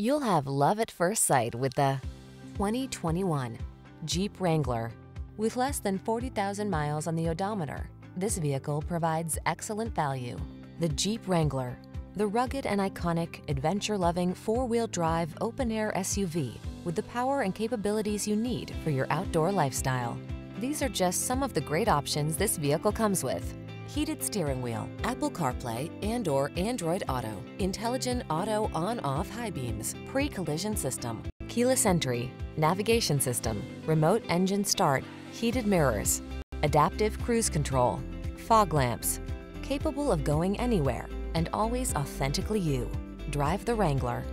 You'll have love at first sight with the 2021 Jeep Wrangler. With less than 40,000 miles on the odometer, this vehicle provides excellent value. The Jeep Wrangler, the rugged and iconic, adventure-loving, four-wheel drive, open-air SUV with the power and capabilities you need for your outdoor lifestyle. These are just some of the great options this vehicle comes with: heated steering wheel, Apple CarPlay and/or Android Auto, intelligent auto on-off high beams, pre-collision system, keyless entry, navigation system, remote engine start, heated mirrors, adaptive cruise control, fog lamps, capable of going anywhere and always authentically you. Drive the Wrangler.